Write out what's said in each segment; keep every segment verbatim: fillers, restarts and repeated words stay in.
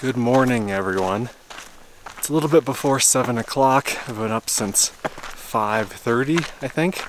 Good morning, everyone. It's a little bit before seven o'clock. I've been up since five thirty, I think.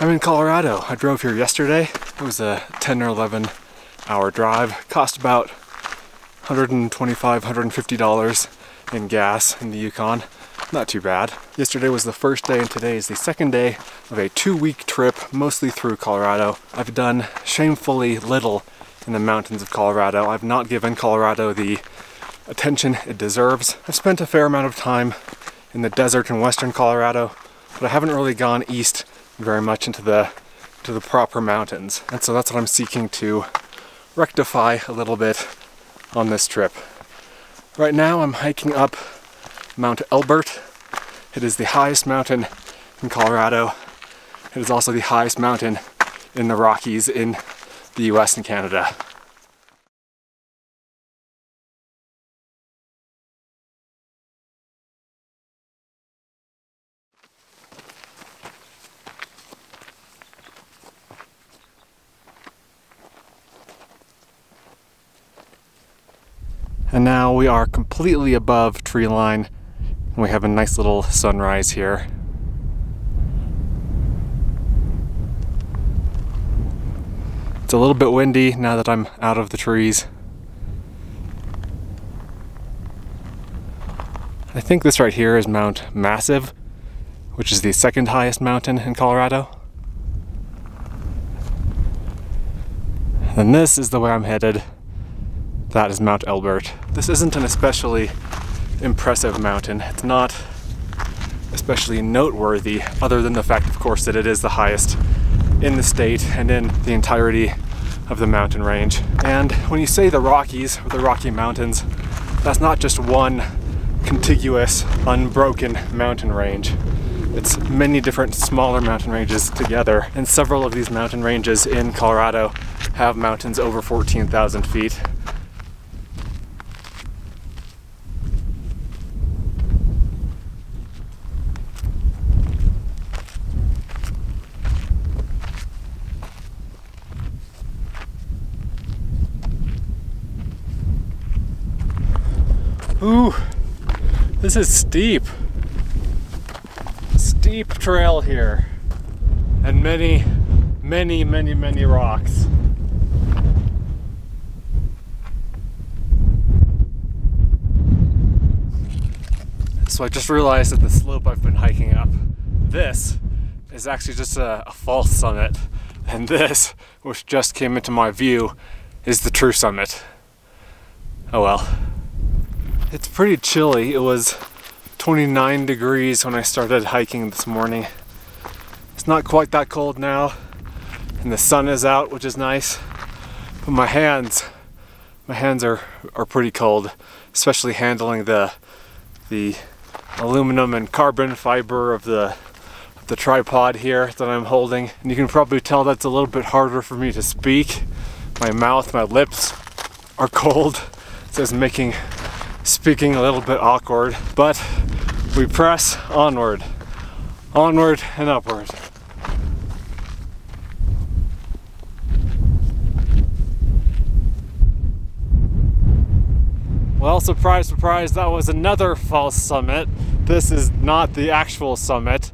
I'm in Colorado. I drove here yesterday. It was a ten or eleven hour drive. Cost about one hundred twenty-five dollars, one hundred fifty dollars in gas in the Yukon. Not too bad. Yesterday was the first day and today is the second day of a two-week trip, mostly through Colorado. I've done shamefully little in the mountains of Colorado. I've not given Colorado the attention it deserves. I've spent a fair amount of time in the desert in western Colorado, but I haven't really gone east very much into the, into the proper mountains. And so that's what I'm seeking to rectify a little bit on this trip. Right now I'm hiking up Mount Elbert. It is the highest mountain in Colorado. It is also the highest mountain in the Rockies in the U S and Canada. And now we are completely above tree line. We have a nice little sunrise here. It's a little bit windy now that I'm out of the trees. I think this right here is Mount Massive, which is the second highest mountain in Colorado. And this is the way I'm headed. That is Mount Elbert. This isn't an especially impressive mountain. It's not especially noteworthy, other than the fact, of course, that it is the highest in the state and in the entirety of the mountain range. And when you say the Rockies or the Rocky Mountains, that's not just one contiguous, unbroken mountain range. It's many different smaller mountain ranges together, and several of these mountain ranges in Colorado have mountains over fourteen thousand feet. Ooh, this is steep. Steep trail here. And many, many, many, many rocks. So I just realized that the slope I've been hiking up, this is actually just a, a false summit. And this, which just came into my view, is the true summit. Oh well. It's pretty chilly. It was twenty-nine degrees when I started hiking this morning. It's not quite that cold now, and the sun is out, which is nice. But my hands, my hands are, are pretty cold, especially handling the the aluminum and carbon fiber of the the tripod here that I'm holding. And you can probably tell that's a little bit harder for me to speak. My mouth, my lips are cold. So it's making speaking a little bit awkward, but we press onward, onward and upward. Well, surprise, surprise, that was another false summit. This is not the actual summit.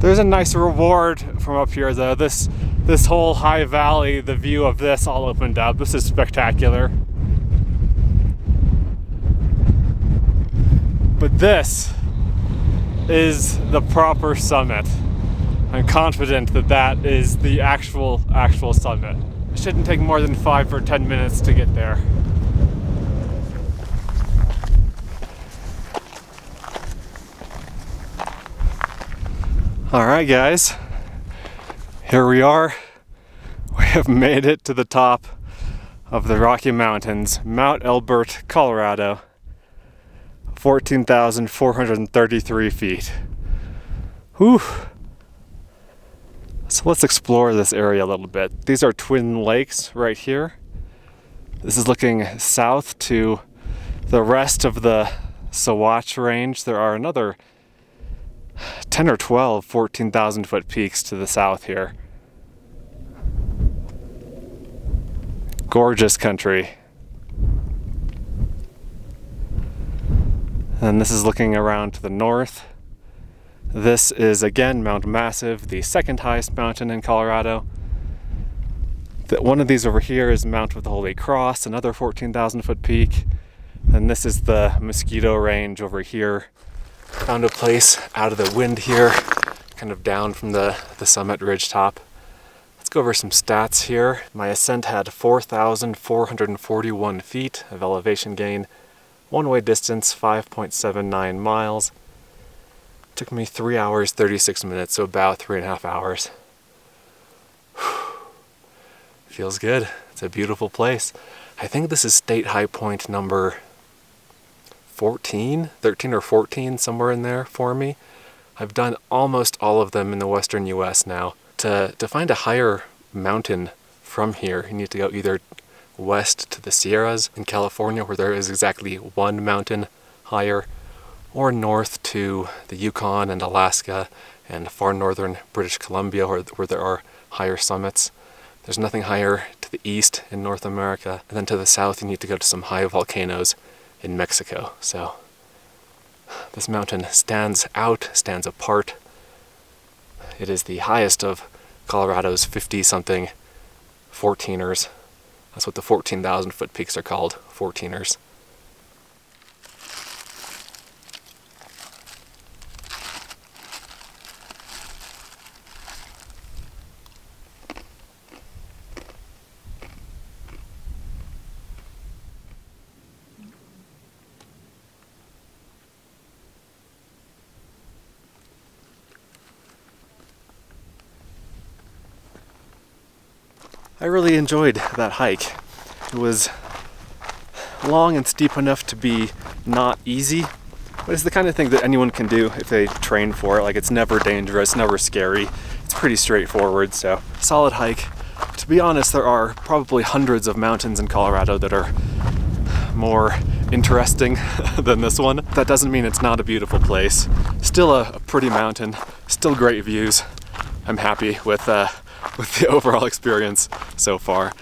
There's a nice reward from up here though. This, this whole high valley, the view of this all opened up. This is spectacular. But this is the proper summit. I'm confident that that is the actual, actual summit. It shouldn't take more than five or ten minutes to get there. All right, guys, here we are. We have made it to the top of the Rocky Mountains, Mount Elbert, Colorado. fourteen thousand four hundred thirty-three feet. Whew. So let's explore this area a little bit. These are twin lakes right here. This is looking south to the rest of the Sawatch Range. There are another ten or twelve fourteen thousand foot peaks to the south here. Gorgeous country. And this is looking around to the north. This is again Mount Massive, the second highest mountain in Colorado. One of these over here is Mount of the Holy Cross, another fourteen thousand foot peak. And this is the Mosquito Range over here. Found a place out of the wind here, kind of down from the, the summit ridge top. Let's go over some stats here. My ascent had four thousand four hundred forty-one feet of elevation gain. One-way distance, five point seven nine miles. It took me three hours, thirty-six minutes, so about three and a half hours. Feels good. It's a beautiful place. I think this is state high point number fourteen, thirteen or fourteen, somewhere in there for me. I've done almost all of them in the western U S now. To, to find a higher mountain from here, you need to go either west to the Sierras in California, where there is exactly one mountain higher, or north to the Yukon and Alaska and far northern British Columbia, where, where there are higher summits. There's nothing higher to the east in North America, and then to the south you need to go to some high volcanoes in Mexico. So this mountain stands out, stands apart. It is the highest of Colorado's fifty-something fourteeners. That's what the fourteen thousand foot peaks are called, fourteeners. I really enjoyed that hike. It was long and steep enough to be not easy, but it's the kind of thing that anyone can do if they train for it. Like, it's never dangerous, never scary. It's pretty straightforward, so solid hike. To be honest, there are probably hundreds of mountains in Colorado that are more interesting than this one. That doesn't mean it's not a beautiful place. Still a, a pretty mountain, still great views. I'm happy with uh, with the overall experience so far.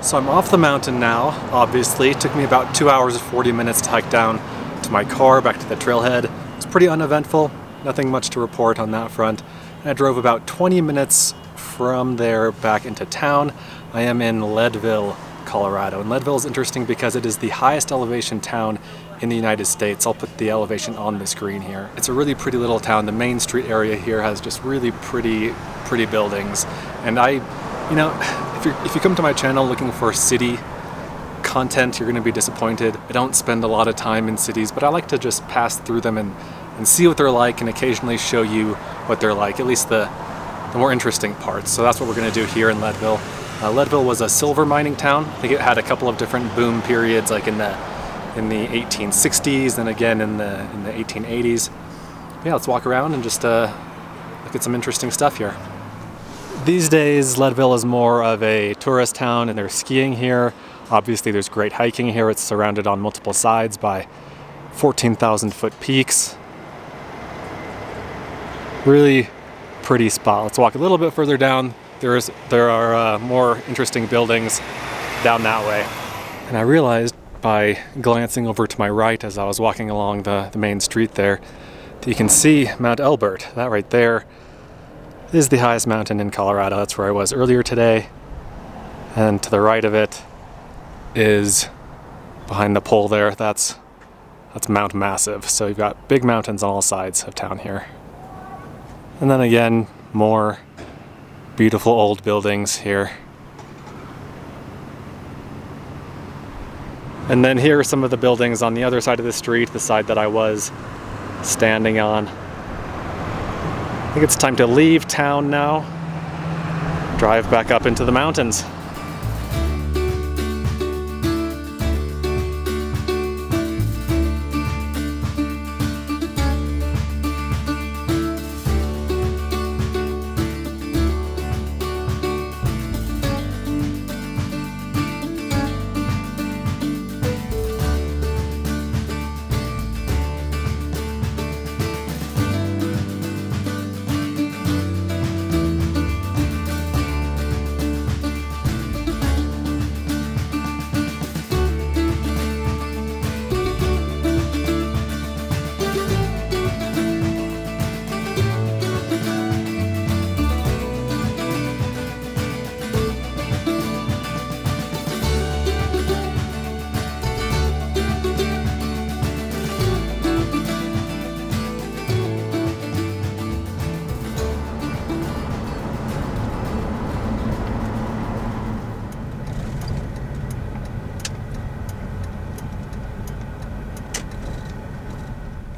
So I'm off the mountain now, obviously. It took me about two hours and forty minutes to hike down to my car, back to the trailhead. It's pretty uneventful, nothing much to report on that front. And I drove about twenty minutes from there back into town. I am in Leadville, Colorado. And Leadville is interesting because it is the highest elevation town in the United States. I'll put the elevation on the screen here. It's a really pretty little town. The main street area here has just really pretty, pretty buildings. And I, you know, if, you're, if you come to my channel looking for city content, you're going to be disappointed. I don't spend a lot of time in cities, but I like to just pass through them and, and see what they're like, and occasionally show you what they're like, at least the, the more interesting parts. So that's what we're going to do here in Leadville. Uh, Leadville was a silver mining town. I think it had a couple of different boom periods, like in the in the eighteen sixties, then again in the in the eighteen eighties. But yeah, let's walk around and just uh, look at some interesting stuff here. These days, Leadville is more of a tourist town, and there's skiing here. Obviously, there's great hiking here. It's surrounded on multiple sides by fourteen thousand foot peaks. Really pretty spot. Let's walk a little bit further down. There is there are uh, more interesting buildings down that way. And I realized by glancing over to my right as I was walking along the, the main street there, that you can see Mount Elbert. That right there is the highest mountain in Colorado. That's where I was earlier today. And to the right of it is, behind the pole there, that's, that's Mount Massive. So you've got big mountains on all sides of town here. And then again, more beautiful old buildings here. And then here are some of the buildings on the other side of the street, the side that I was standing on. I think it's time to leave town now, drive back up into the mountains.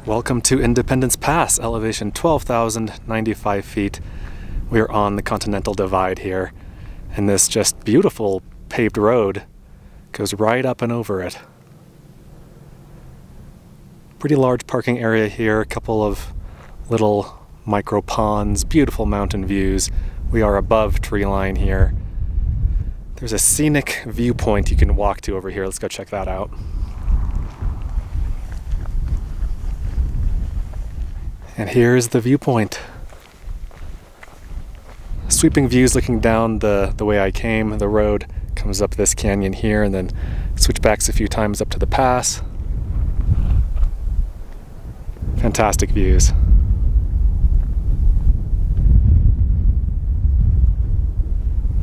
Welcome to Independence Pass, elevation twelve thousand ninety-five feet. We are on the Continental Divide here, and this just beautiful paved road goes right up and over it. Pretty large parking area here, a couple of little micro ponds, beautiful mountain views. We are above tree line here. There's a scenic viewpoint you can walk to over here. Let's go check that out. And here's the viewpoint. Sweeping views looking down the, the way I came. The road comes up this canyon here and then switchbacks a few times up to the pass. Fantastic views.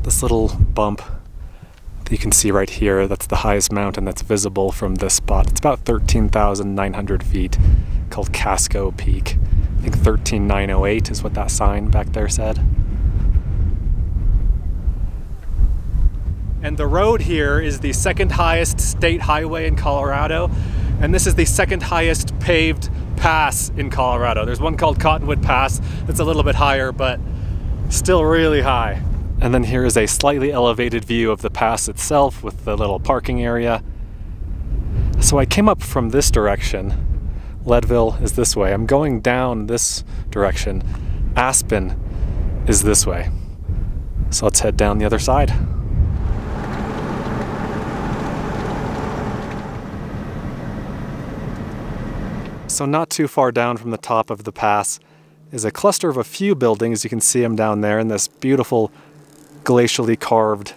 This little bump that you can see right here, that's the highest mountain that's visible from this spot. It's about thirteen thousand nine hundred feet, called Casco Peak. I think thirteen nine oh eight is what that sign back there said. And the road here is the second highest state highway in Colorado, and this is the second highest paved pass in Colorado. There's one called Cottonwood Pass that's a little bit higher, but still really high. And then here is a slightly elevated view of the pass itself with the little parking area. So I came up from this direction. Leadville is this way. I'm going down this direction. Aspen is this way. So let's head down the other side. So not too far down from the top of the pass is a cluster of a few buildings. You can see them down there in this beautiful glacially carved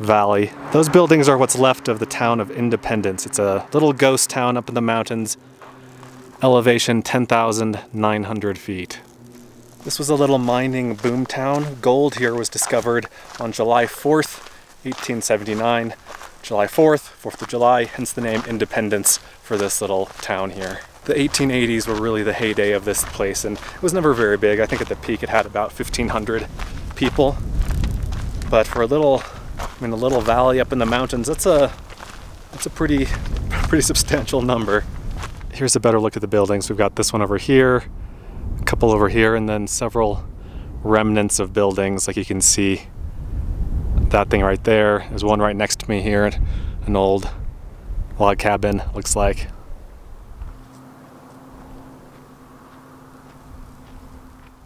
valley. Those buildings are what's left of the town of Independence. It's a little ghost town up in the mountains, elevation ten thousand nine hundred feet. This was a little mining boom town. Gold here was discovered on July fourth, eighteen seventy-nine. July fourth, fourth of July, hence the name Independence for this little town here. The eighteen eighties were really the heyday of this place, and it was never very big. I think at the peak it had about fifteen hundred people. But for a little, I mean, a little valley up in the mountains, that's a, that's a pretty, pretty substantial number. Here's a better look at the buildings. We've got this one over here, a couple over here, and then several remnants of buildings. Like you can see that thing right there. There's one right next to me here, an old log cabin, looks like.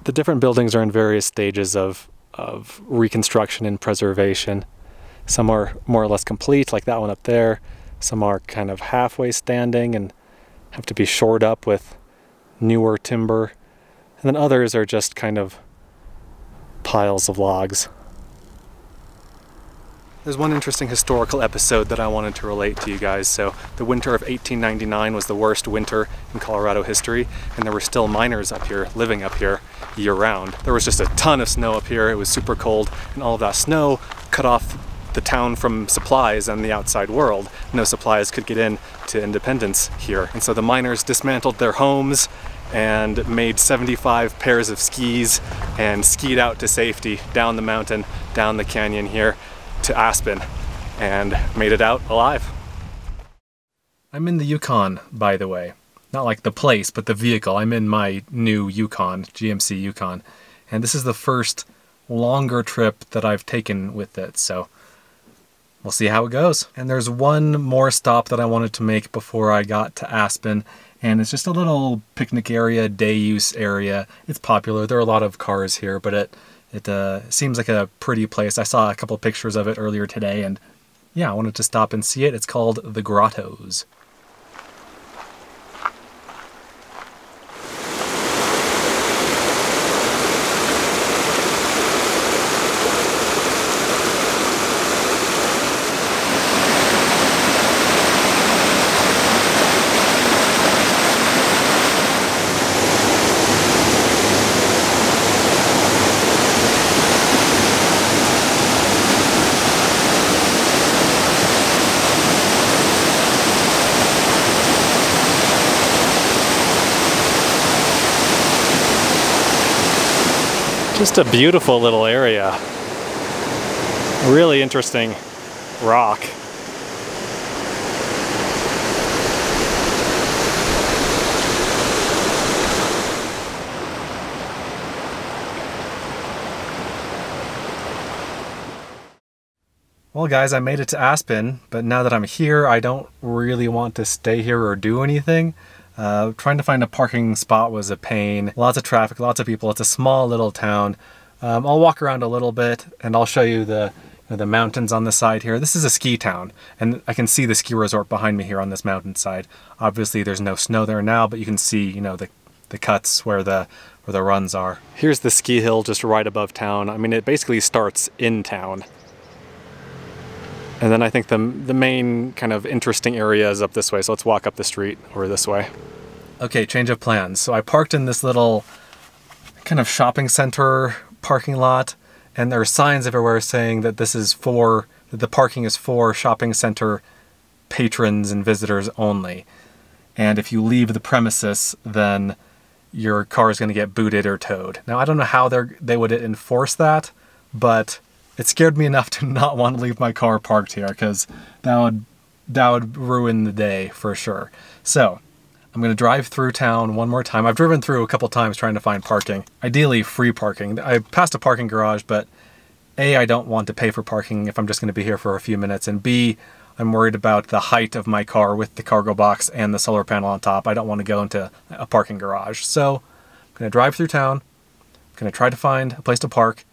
The different buildings are in various stages of, of reconstruction and preservation. Some are more or less complete, like that one up there. Some are kind of halfway standing and have to be shored up with newer timber. And then others are just kind of piles of logs. There's one interesting historical episode that I wanted to relate to you guys. So the winter of eighteen ninety-nine was the worst winter in Colorado history, and there were still miners up here, living up here year round. There was just a ton of snow up here. It was super cold, and all of that snow cut off the town from supplies and the outside world. No supplies could get in to Independence here. And so the miners dismantled their homes and made seventy-five pairs of skis and skied out to safety down the mountain, down the canyon here, to Aspen, and made it out alive. I'm in the Yukon, by the way. Not like the place, but the vehicle. I'm in my new Yukon, G M C Yukon, and this is the first longer trip that I've taken with it, so we'll see how it goes. And there's one more stop that I wanted to make before I got to Aspen, and it's just a little picnic area, day use area. It's popular. There are a lot of cars here, but it It uh, seems like a pretty place. I saw a couple pictures of it earlier today, and yeah, I wanted to stop and see it. It's called The Grottos. Just a beautiful little area. Really interesting rock. Well guys, I made it to Aspen, but now that I'm here, I don't really want to stay here or do anything. Uh, trying to find a parking spot was a pain. Lots of traffic, lots of people. It's a small little town. Um, I'll walk around a little bit and I'll show you the, you know, the mountains on the side here. This is a ski town and I can see the ski resort behind me here on this mountainside. Obviously there's no snow there now, but you can see, you know, the, the cuts where the where the runs are. Here's the ski hill just right above town. I mean, it basically starts in town. And then I think the, the main kind of interesting area is up this way. So let's walk up the street over this way. Okay, change of plans. So I parked in this little kind of shopping center parking lot, and there are signs everywhere saying that this is for, that the parking is for shopping center patrons and visitors only. And if you leave the premises, then your car is gonna get booted or towed. Now, I don't know how they're, they would enforce that, but it scared me enough to not want to leave my car parked here because that would, that would ruin the day for sure. So I'm going to drive through town one more time. I've driven through a couple times trying to find parking, ideally free parking. I passed a parking garage, but A, I don't want to pay for parking if I'm just going to be here for a few minutes. And B, I'm worried about the height of my car with the cargo box and the solar panel on top. I don't want to go into a parking garage. So I'm going to drive through town. I'm going to try to find a place to park.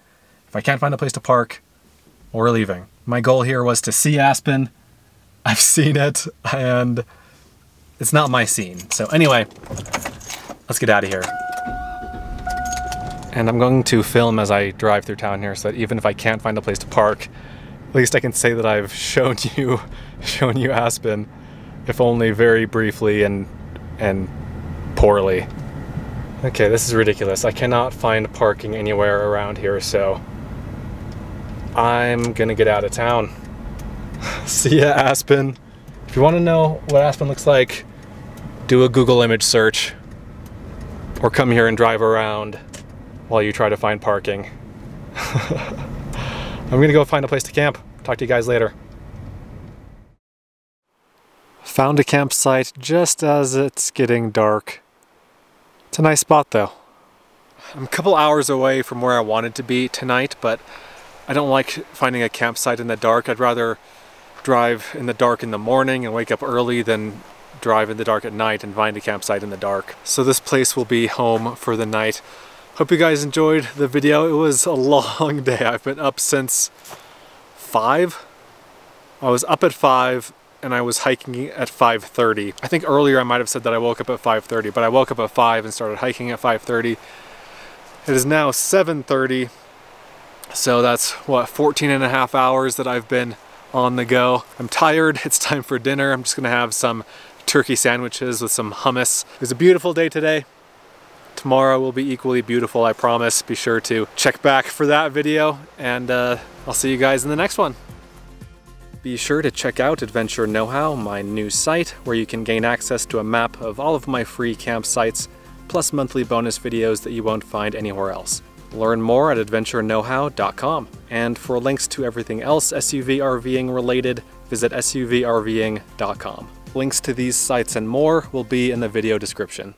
If I can't find a place to park, we're leaving. My goal here was to see Aspen. I've seen it, and it's not my scene. So anyway, let's get out of here. And I'm going to film as I drive through town here so that even if I can't find a place to park, at least I can say that I've shown you, shown you Aspen, if only very briefly and, and poorly. Okay, this is ridiculous. I cannot find parking anywhere around here, so I'm gonna get out of town. See ya, Aspen. If you want to know what Aspen looks like, do a Google image search or come here and drive around while you try to find parking. I'm gonna go find a place to camp. Talk to you guys later. Found a campsite just as it's getting dark. It's a nice spot though. I'm a couple hours away from where I wanted to be tonight, but I don't like finding a campsite in the dark. I'd rather drive in the dark in the morning and wake up early than drive in the dark at night and find a campsite in the dark. So this place will be home for the night. Hope you guys enjoyed the video. It was a long day. I've been up since five. I was up at five and I was hiking at five thirty. I think earlier I might have said that I woke up at five thirty, but I woke up at five and started hiking at five thirty. It is now seven thirty, so that's, what, fourteen and a half hours that I've been on the go. I'm tired, it's time for dinner. I'm just gonna have some turkey sandwiches with some hummus. It was a beautiful day today. Tomorrow will be equally beautiful, I promise. Be sure to check back for that video, and uh, I'll see you guys in the next one. Be sure to check out Adventure Know-How, my new site, where you can gain access to a map of all of my free campsites, plus monthly bonus videos that you won't find anywhere else. Learn more at adventure know how dot com. And for links to everything else S U V R Ving related, visit S U V R Ving dot com. Links to these sites and more will be in the video description.